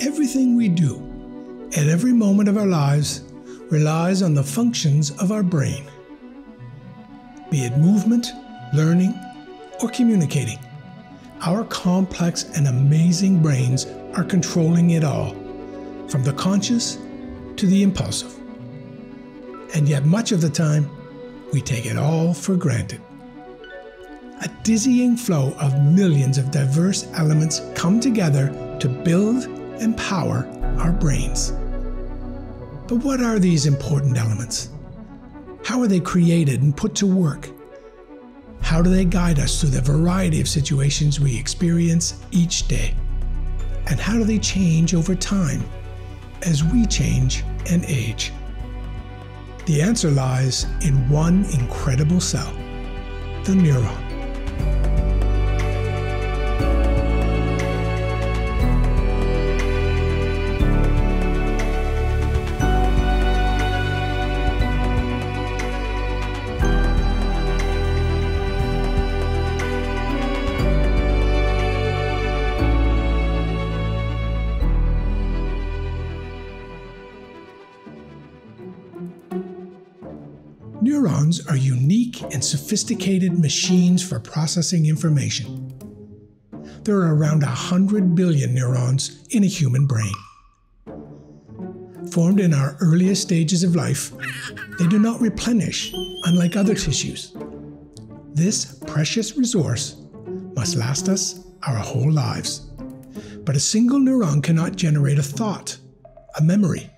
Everything we do at every moment of our lives relies on the functions of our brain, be it movement, learning, or communicating. Our complex and amazing brains are controlling it all, from the conscious to the impulsive. And yet much of the time, we take it all for granted. A dizzying flow of millions of diverse elements come together to build and power our brains. But what are these important elements? How are they created and put to work? How do they guide us through the variety of situations we experience each day? And how do they change over time as we change and age? The answer lies in one incredible cell, the neuron. Neurons are unique and sophisticated machines for processing information. There are around 100 billion neurons in a human brain. Formed in our earliest stages of life, they do not replenish, unlike other tissues. This precious resource must last us our whole lives. But a single neuron cannot generate a thought, a memory,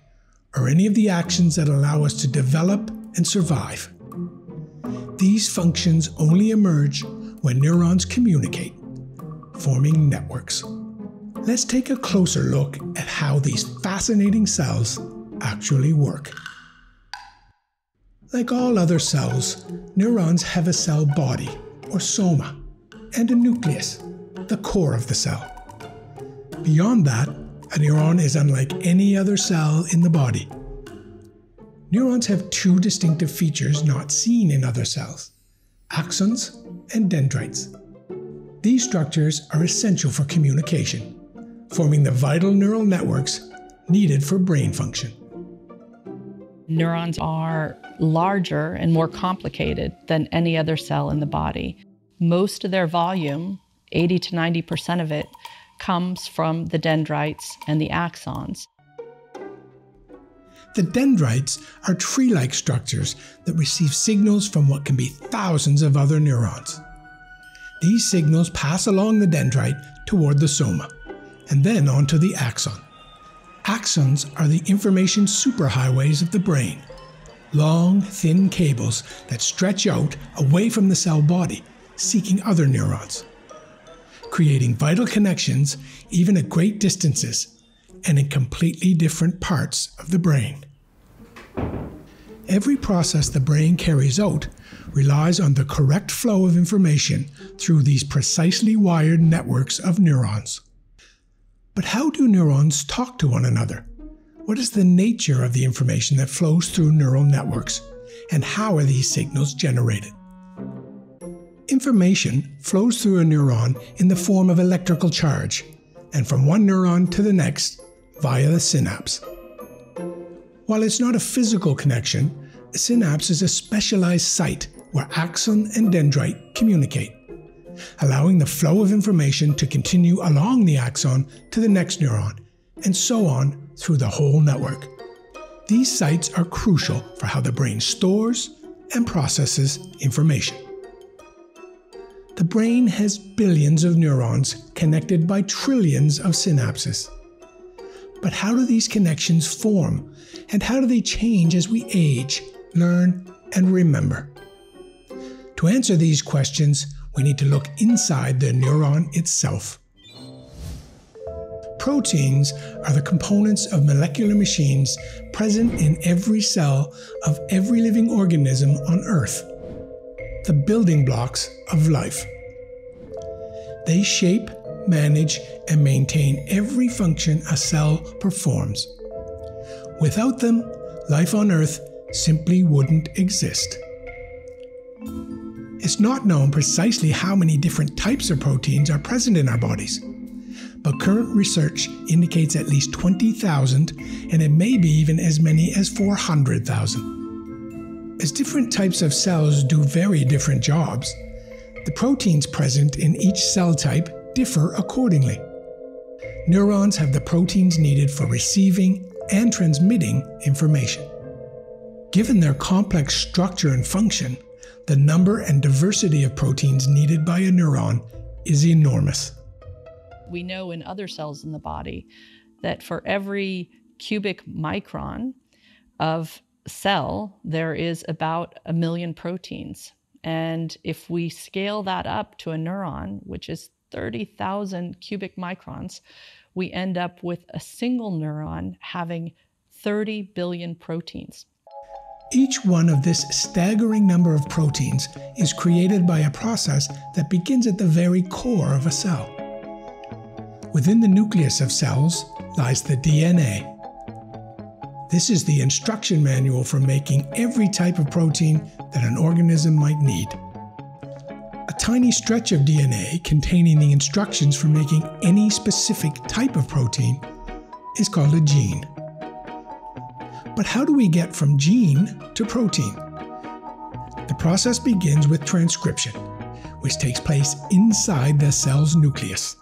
or any of the actions that allow us to develop and survive. These functions only emerge when neurons communicate, forming networks. Let's take a closer look at how these fascinating cells actually work. Like all other cells, neurons have a cell body, or soma, and a nucleus, the core of the cell. Beyond that, a neuron is unlike any other cell in the body. Neurons have two distinctive features not seen in other cells, axons and dendrites. These structures are essential for communication, forming the vital neural networks needed for brain function. Neurons are larger and more complicated than any other cell in the body. Most of their volume, 80 to 90% of it, comes from the dendrites and the axons. The dendrites are tree-like structures that receive signals from what can be thousands of other neurons. These signals pass along the dendrite toward the soma, and then onto the axon. Axons are the information superhighways of the brain, long, thin cables that stretch out away from the cell body, seeking other neurons, creating vital connections even at great distances and in completely different parts of the brain. Every process the brain carries out relies on the correct flow of information through these precisely wired networks of neurons. But how do neurons talk to one another? What is the nature of the information that flows through neural networks? And how are these signals generated? Information flows through a neuron in the form of electrical charge, and from one neuron to the next via the synapse. While it's not a physical connection, a synapse is a specialized site where axon and dendrite communicate, allowing the flow of information to continue along the axon to the next neuron, and so on through the whole network. These sites are crucial for how the brain stores and processes information. The brain has billions of neurons connected by trillions of synapses. But how do these connections form, and how do they change as we age, learn, and remember? To answer these questions, we need to look inside the neuron itself. Proteins are the components of molecular machines present in every cell of every living organism on Earth, the building blocks of life. They shape, manage, and maintain every function a cell performs. Without them, life on Earth simply wouldn't exist. It's not known precisely how many different types of proteins are present in our bodies, but current research indicates at least 20,000, and it may be even as many as 400,000. As different types of cells do very different jobs, the proteins present in each cell type differ accordingly. Neurons have the proteins needed for receiving and transmitting information. Given their complex structure and function, the number and diversity of proteins needed by a neuron is enormous. We know in other cells in the body that for every cubic micron of cell, there is about 1 million proteins. And if we scale that up to a neuron, which is 30,000 cubic microns, we end up with a single neuron having 30 billion proteins. Each one of this staggering number of proteins is created by a process that begins at the very core of a cell. Within the nucleus of cells lies the DNA. This is the instruction manual for making every type of protein that an organism might need. A tiny stretch of DNA containing the instructions for making any specific type of protein is called a gene. But how do we get from gene to protein? The process begins with transcription, which takes place inside the cell's nucleus.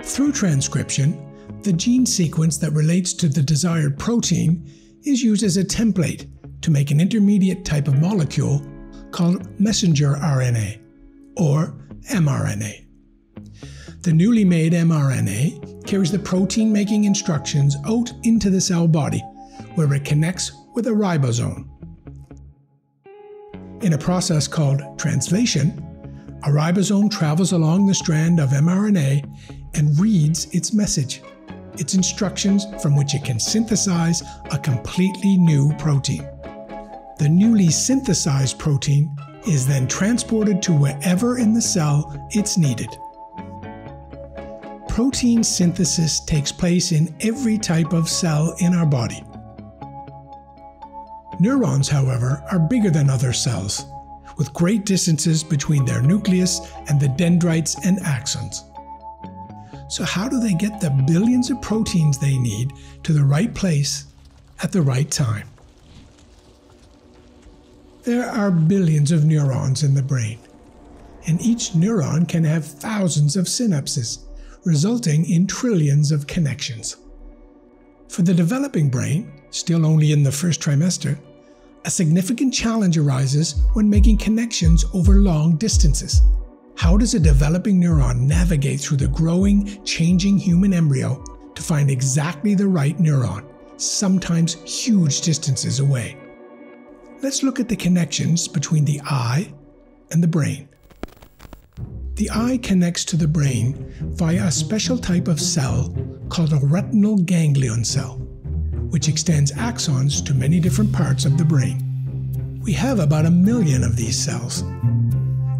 Through transcription, the gene sequence that relates to the desired protein is used as a template to make an intermediate type of molecule called messenger RNA, or mRNA. The newly made mRNA carries the protein-making instructions out into the cell body, where it connects with a ribosome. In a process called translation, a ribosome travels along the strand of mRNA and reads its message, its instructions from which it can synthesize a completely new protein. The newly synthesized protein is then transported to wherever in the cell it's needed. Protein synthesis takes place in every type of cell in our body. Neurons, however, are bigger than other cells, with great distances between their nucleus and the dendrites and axons. So how do they get the billions of proteins they need to the right place at the right time? There are billions of neurons in the brain, and each neuron can have thousands of synapses, resulting in trillions of connections. For the developing brain, still only in the first trimester, a significant challenge arises when making connections over long distances. How does a developing neuron navigate through the growing, changing human embryo to find exactly the right neuron, sometimes huge distances away? Let's look at the connections between the eye and the brain. The eye connects to the brain via a special type of cell called a retinal ganglion cell, which extends axons to many different parts of the brain. We have about 1 million of these cells.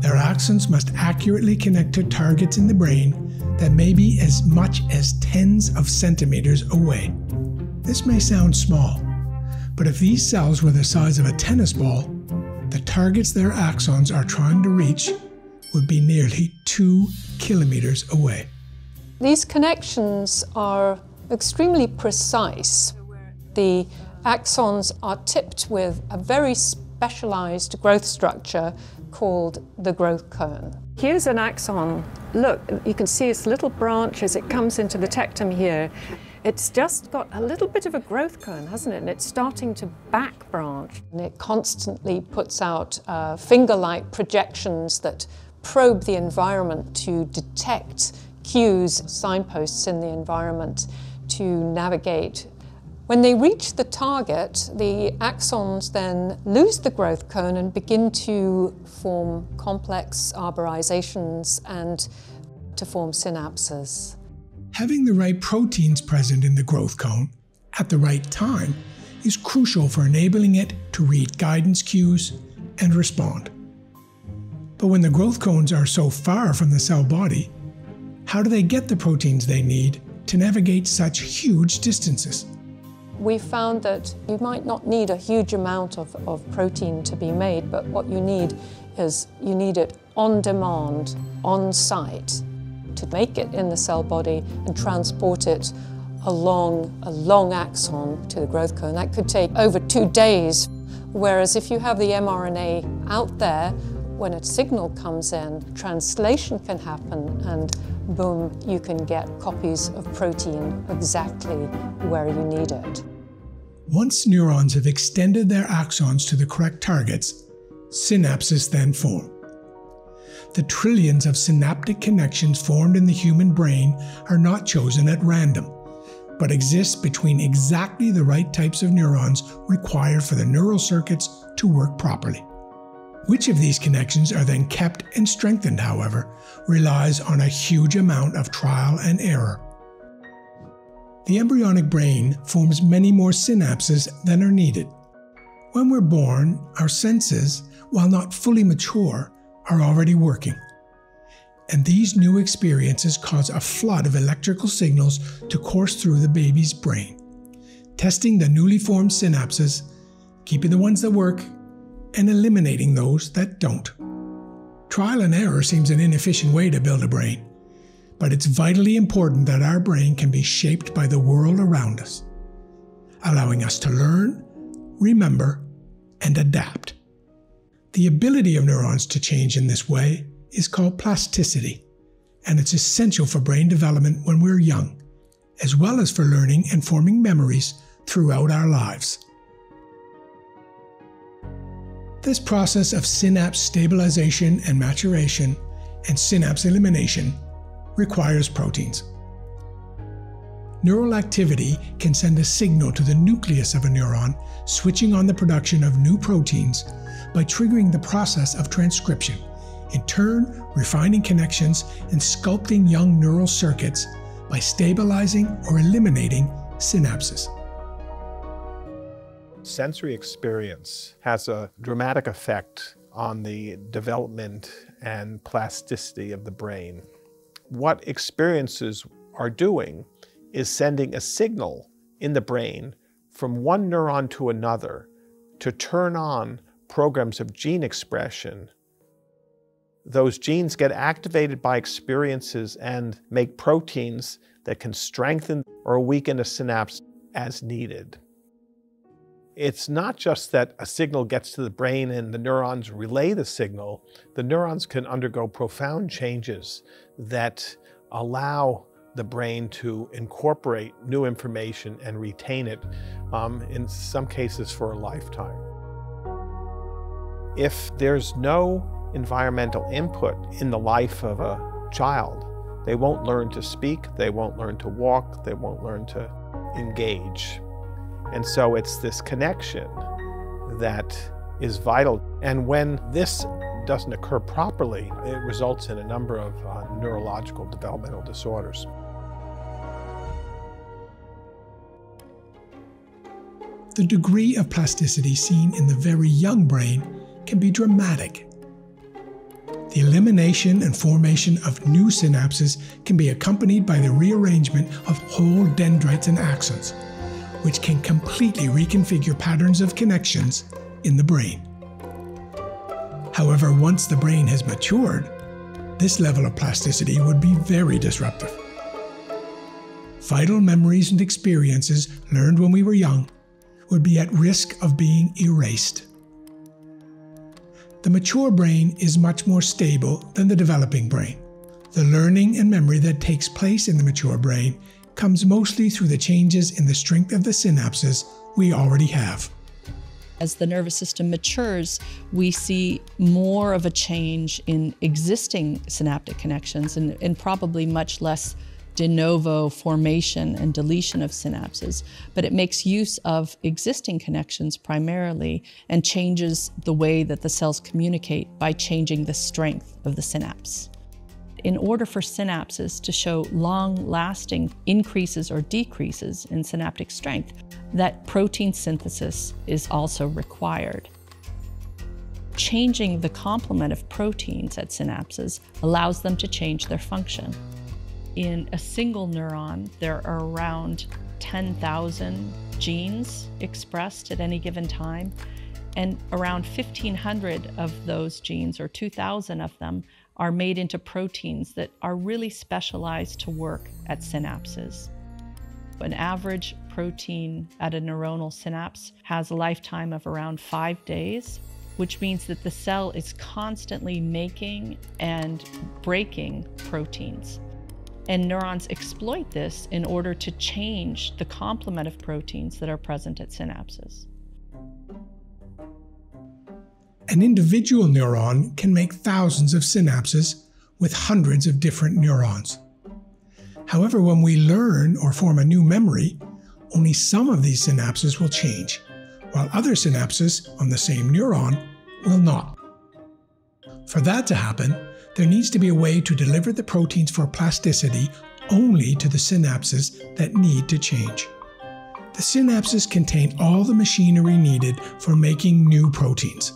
Their axons must accurately connect to targets in the brain that may be as much as tens of centimeters away. This may sound small, but if these cells were the size of a tennis ball, the targets their axons are trying to reach would be nearly 2 kilometers away. These connections are extremely precise. The axons are tipped with a very specialized growth structure called the growth cone. Here's an axon. Look, you can see its little branch as it comes into the tectum here. It's just got a little bit of a growth cone, hasn't it? And it's starting to back branch. And it constantly puts out finger-like projections that probe the environment to detect cues, signposts in the environment to navigate. When they reach the target, the axons then lose the growth cone and begin to form complex arborizations and to form synapses. Having the right proteins present in the growth cone at the right time is crucial for enabling it to read guidance cues and respond. But when the growth cones are so far from the cell body, how do they get the proteins they need to navigate such huge distances? We found that you might not need a huge amount of protein to be made, but what you need is you need it on demand, on site, to make it in the cell body and transport it along a long axon to the growth cone. That could take over 2 days. Whereas if you have the mRNA out there, when a signal comes in, translation can happen and boom, you can get copies of protein exactly where you need it. Once neurons have extended their axons to the correct targets, synapses then form. The trillions of synaptic connections formed in the human brain are not chosen at random, but exist between exactly the right types of neurons required for the neural circuits to work properly. Which of these connections are then kept and strengthened, however, relies on a huge amount of trial and error. The embryonic brain forms many more synapses than are needed. When we're born, our senses, while not fully mature, are already working. And these new experiences cause a flood of electrical signals to course through the baby's brain, testing the newly formed synapses, keeping the ones that work, and eliminating those that don't. Trial and error seems an inefficient way to build a brain, but it's vitally important that our brain can be shaped by the world around us, allowing us to learn, remember, and adapt. The ability of neurons to change in this way is called plasticity, and it's essential for brain development when we're young, as well as for learning and forming memories throughout our lives. This process of synapse stabilization and maturation and synapse elimination requires proteins. Neural activity can send a signal to the nucleus of a neuron, switching on the production of new proteins by triggering the process of transcription, in turn refining connections and sculpting young neural circuits by stabilizing or eliminating synapses. Sensory experience has a dramatic effect on the development and plasticity of the brain. What experiences are doing is sending a signal in the brain from one neuron to another to turn on programs of gene expression. Those genes get activated by experiences and make proteins that can strengthen or weaken a synapse as needed. It's not just that a signal gets to the brain and the neurons relay the signal. The neurons can undergo profound changes that allow the brain to incorporate new information and retain it, in some cases for a lifetime. If there's no environmental input in the life of a child, they won't learn to speak, they won't learn to walk, they won't learn to engage. And so it's this connection that is vital. And when this doesn't occur properly, it results in a number of neurological developmental disorders. The degree of plasticity seen in the very young brain can be dramatic. The elimination and formation of new synapses can be accompanied by the rearrangement of whole dendrites and axons, which can completely reconfigure patterns of connections in the brain. However, once the brain has matured, this level of plasticity would be very disruptive. Vital memories and experiences learned when we were young would be at risk of being erased. The mature brain is much more stable than the developing brain. The learning and memory that takes place in the mature brain comes mostly through the changes in the strength of the synapses we already have. As the nervous system matures, we see more of a change in existing synaptic connections and probably much less de novo formation and deletion of synapses, but it makes use of existing connections primarily and changes the way that the cells communicate by changing the strength of the synapse. In order for synapses to show long-lasting increases or decreases in synaptic strength, that protein synthesis is also required. Changing the complement of proteins at synapses allows them to change their function. In a single neuron, there are around 10,000 genes expressed at any given time, and around 1,500 of those genes, or 2,000 of them, are made into proteins that are really specialized to work at synapses. An average protein at a neuronal synapse has a lifetime of around 5 days, which means that the cell is constantly making and breaking proteins. And neurons exploit this in order to change the complement of proteins that are present at synapses. An individual neuron can make thousands of synapses with hundreds of different neurons. However, when we learn or form a new memory, only some of these synapses will change, while other synapses on the same neuron will not. For that to happen, there needs to be a way to deliver the proteins for plasticity only to the synapses that need to change. The synapses contain all the machinery needed for making new proteins.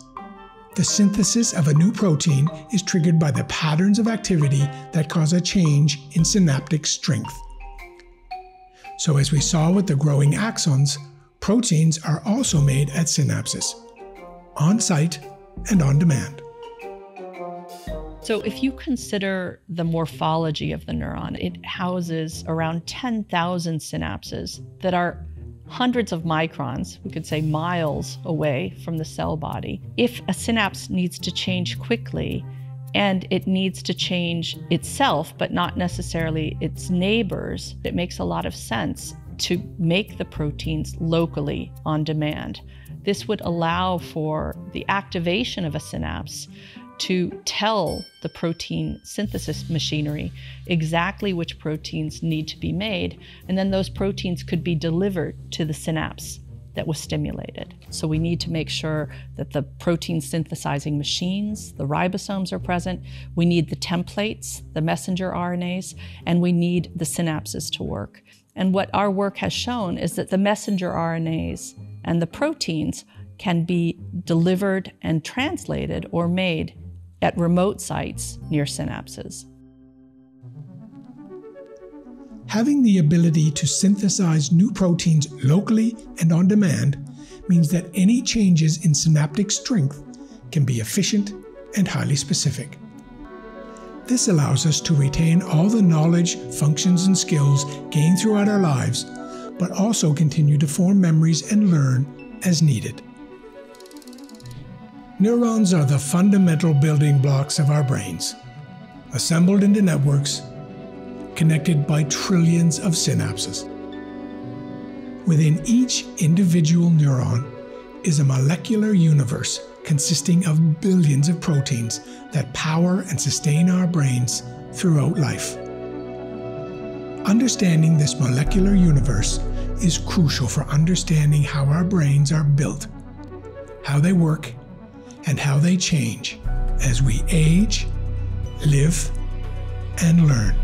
The synthesis of a new protein is triggered by the patterns of activity that cause a change in synaptic strength. So as we saw with the growing axons, proteins are also made at synapses, on-site and on-demand. So if you consider the morphology of the neuron, it houses around 10,000 synapses that are hundreds of microns, we could say miles away from the cell body. If a synapse needs to change quickly, and it needs to change itself, but not necessarily its neighbors, it makes a lot of sense to make the proteins locally on demand. This would allow for the activation of a synapse to tell the protein synthesis machinery exactly which proteins need to be made, and then those proteins could be delivered to the synapse that was stimulated. So we need to make sure that the protein synthesizing machines, the ribosomes, are present. We need the templates, the messenger RNAs, and we need the synapses to work. And what our work has shown is that the messenger RNAs and the proteins can be delivered and translated or made at remote sites near synapses. Having the ability to synthesize new proteins locally and on demand means that any changes in synaptic strength can be efficient and highly specific. This allows us to retain all the knowledge, functions, and skills gained throughout our lives, but also continue to form memories and learn as needed. Neurons are the fundamental building blocks of our brains, assembled into networks, connected by trillions of synapses. Within each individual neuron is a molecular universe consisting of billions of proteins that power and sustain our brains throughout life. Understanding this molecular universe is crucial for understanding how our brains are built, how they work, and how they change as we age, live, and learn.